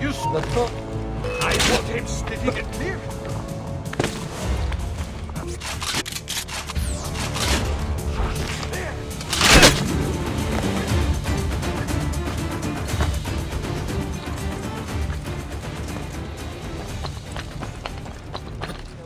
You stop. I want him sitting at clear. There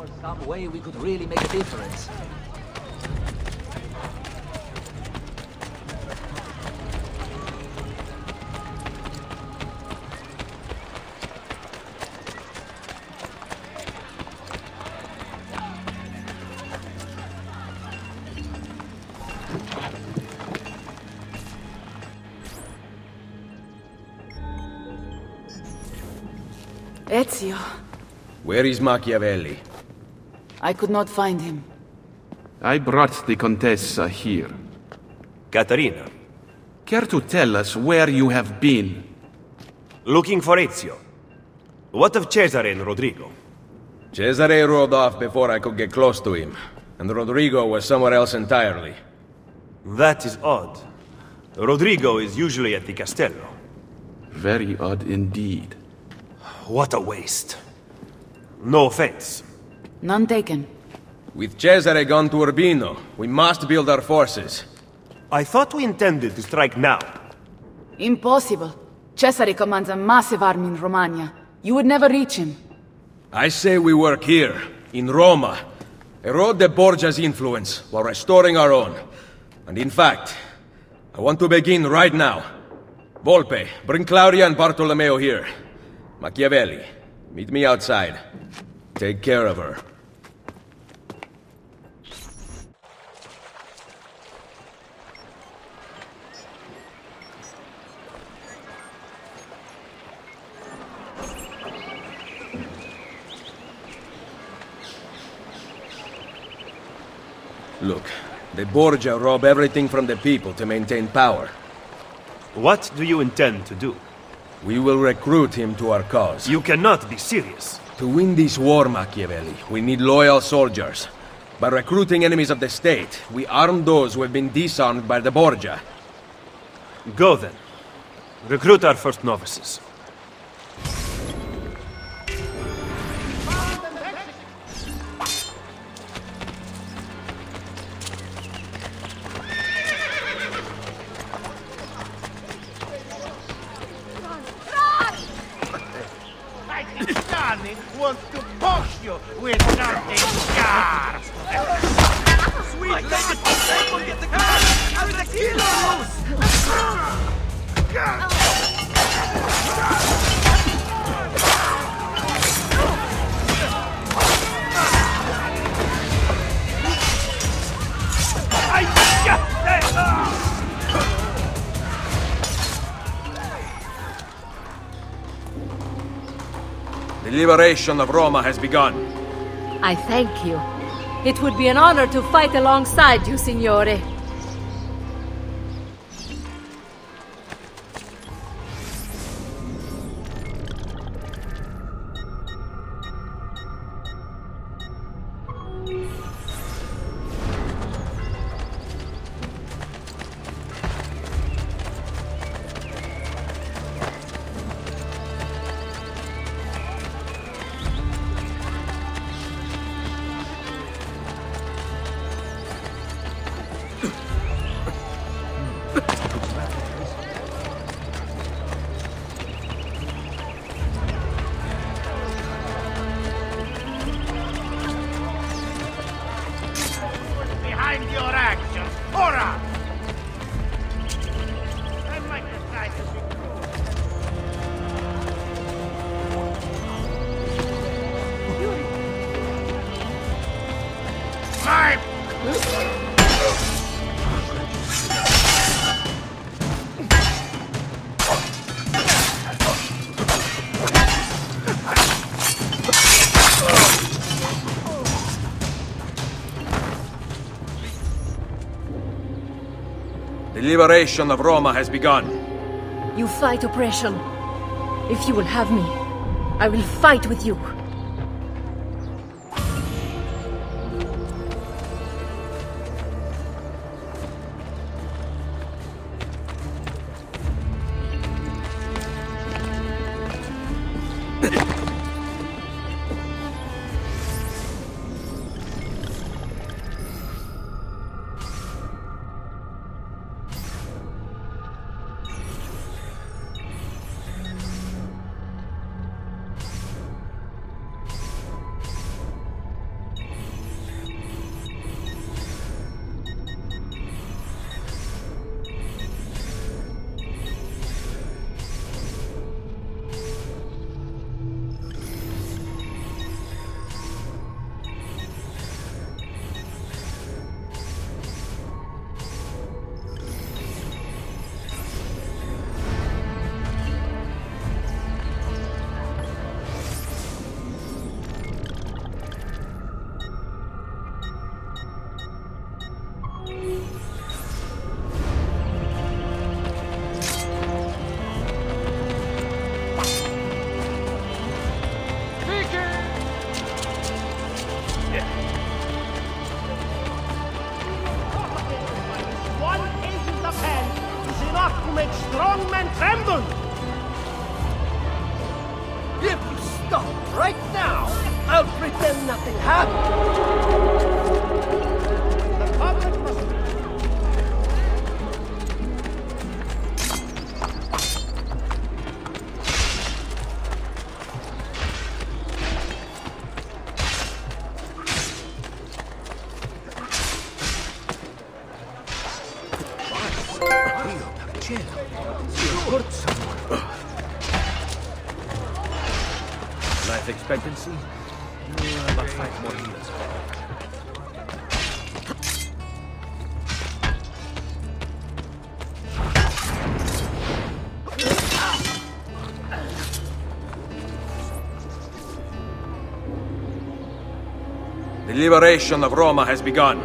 was some way we could really make a difference. Ezio. Where is Machiavelli? I could not find him. I brought the Contessa here. Caterina. Care to tell us where you have been? Looking for Ezio. What of Cesare and Rodrigo? Cesare rode off before I could get close to him, and Rodrigo was somewhere else entirely. That is odd. Rodrigo is usually at the castello. Very odd indeed. What a waste. No offense. None taken. With Cesare gone to Urbino, we must build our forces. I thought we intended to strike now. Impossible. Cesare commands a massive army in Romagna. You would never reach him. I say we work here, in Roma. Erode the Borgia's influence while restoring our own. And in fact, I want to begin right now. Volpe, bring Claudia and Bartolomeo here. Machiavelli, meet me outside. Take care of her. Look, the Borgia rob everything from the people to maintain power. What do you intend to do? We will recruit him to our cause. You cannot be serious. To win this war, Machiavelli, we need loyal soldiers. By recruiting enemies of the state, we arm those who have been disarmed by the Borgia. Go then. Recruit our first novices. The liberation of Roma has begun. I thank you. It would be an honor to fight alongside you, Signore. The liberation of Roma has begun. You fight oppression. If you will have me, I will fight with you. make strong men tremble! If you stop right now, I'll pretend nothing happened! The public must... Life expectancy? About 5 more years. The liberation of Roma has begun.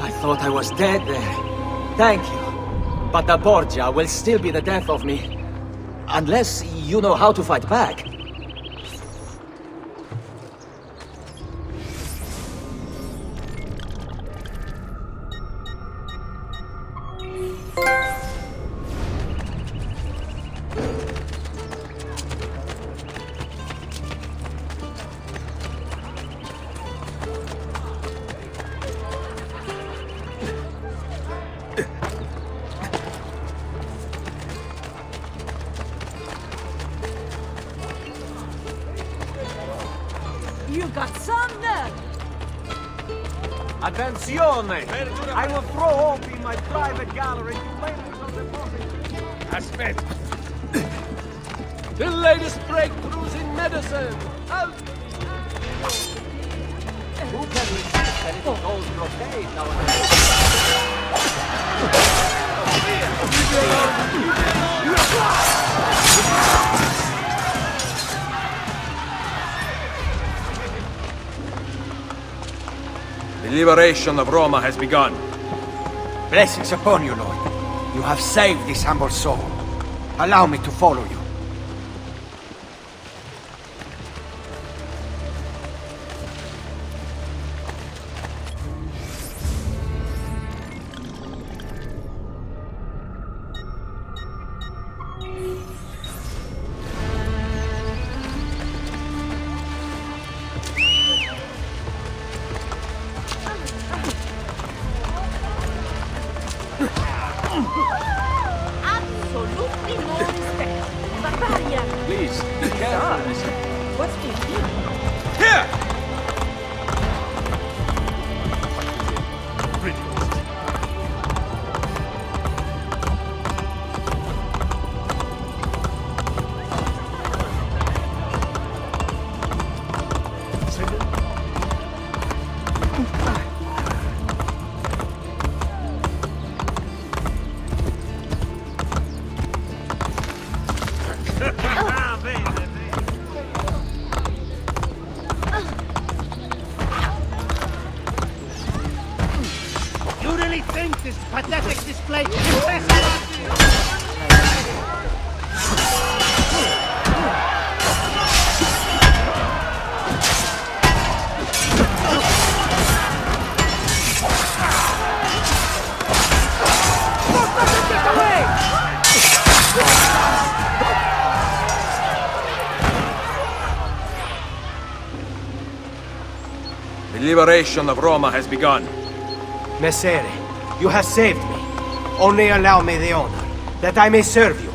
I thought I was dead there. Thank you. But the Borgia will still be the death of me. Unless you know how to fight back. You got some nerve! Attenzione! I will throw up in my private gallery to ladies of the public. Aspetta! The latest breakthroughs in medicine! Who can resist any of those brocades nowadays? The liberation of Roma has begun. Blessings upon you, Lord. You have saved this humble soul. Allow me to follow you. Absolutely no respect. Barbarian. Please, be careful. What's in here? Here! Pathetic display. The liberation of Roma has begun. Messere. You have saved me. Only allow me the honor, that I may serve you.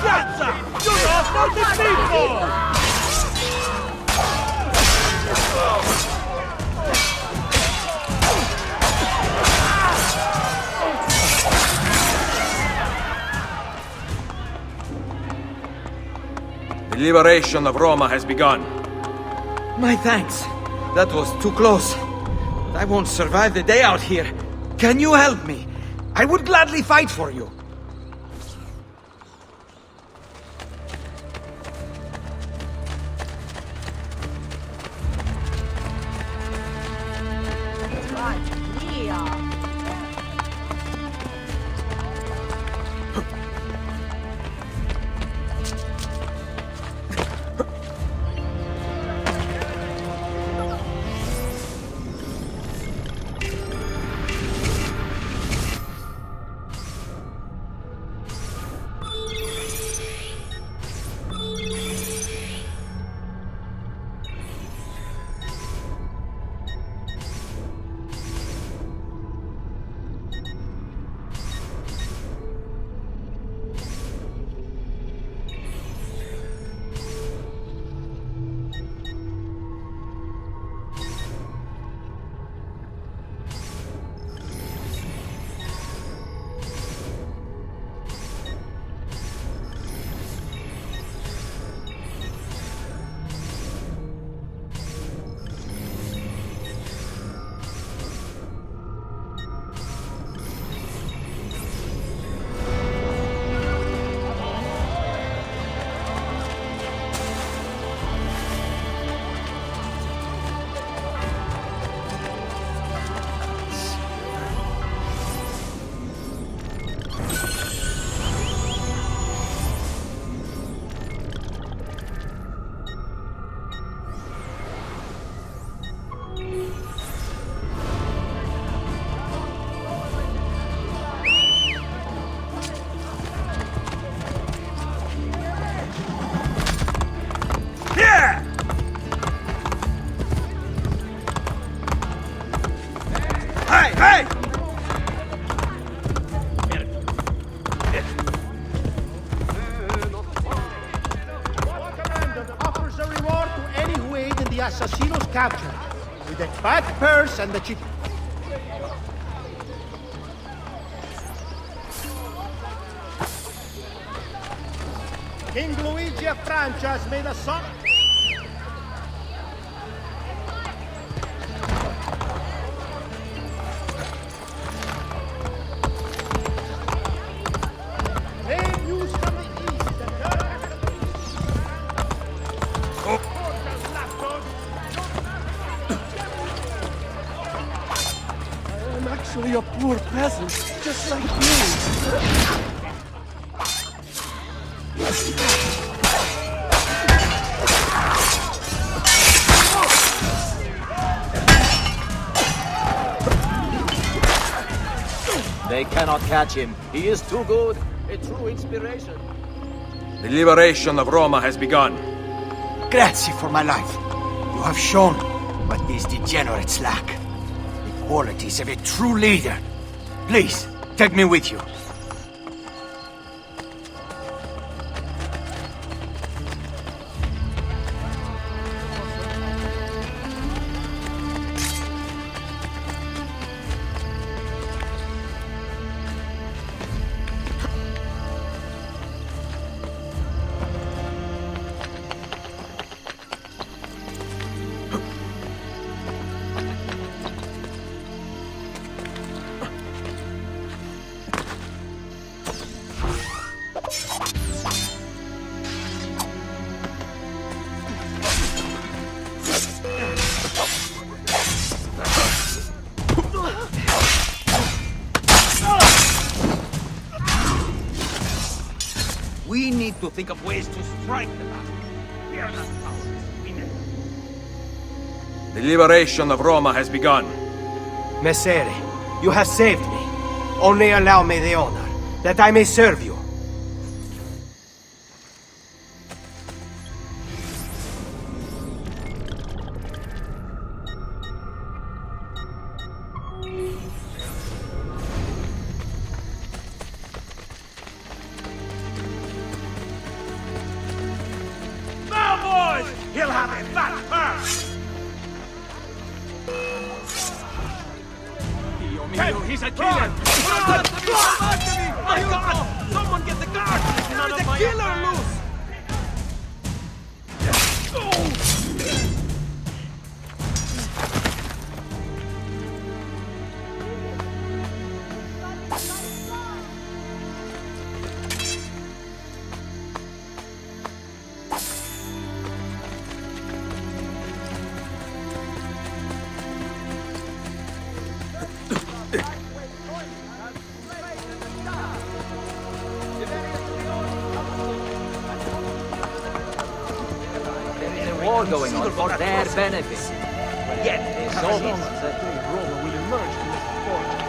Grazie! You are not the people! The liberation of Roma has begun. My thanks. That was too close. I won't survive the day out here. Can you help me? I would gladly fight for you. With the fat purse and the cheap. King Luigi of Francia has made a song. Just like me. They cannot catch him. He is too good. A true inspiration. The liberation of Roma has begun. Grazie for my life. You have shown what these degenerates lack. The qualities of a true leader. Please, take me with you. To think of ways to strike the battle. We are not cowards. We never. The liberation of Roma has begun. Messere, you have saved me. Only allow me the honor that I may serve you. war going on for their benefit. Yet this almost day Roma will emerge from this Borgia.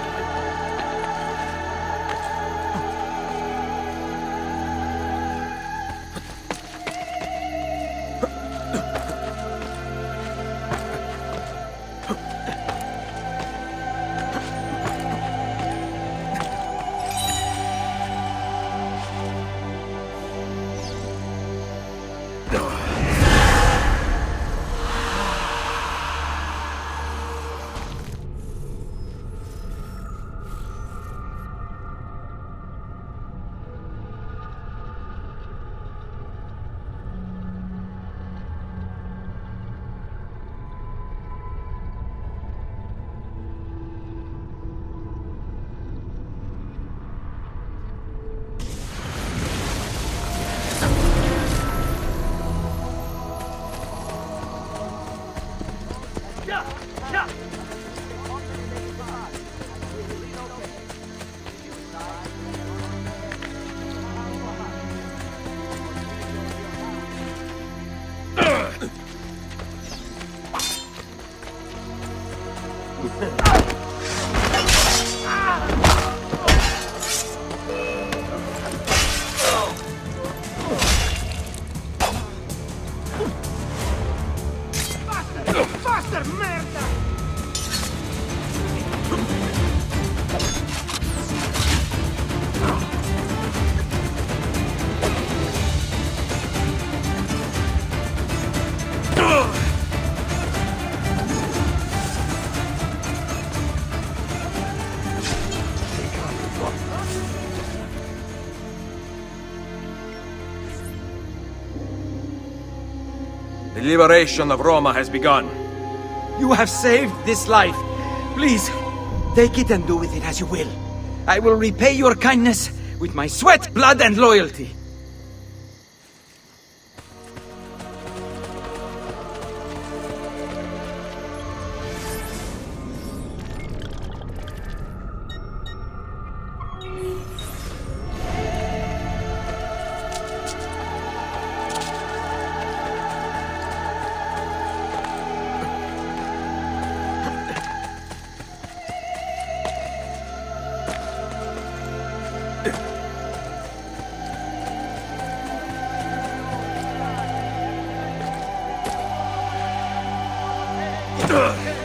The liberation of Roma has begun. You have saved this life. Please, take it and do with it as you will. I will repay your kindness with my sweat, blood, and loyalty. Ugh!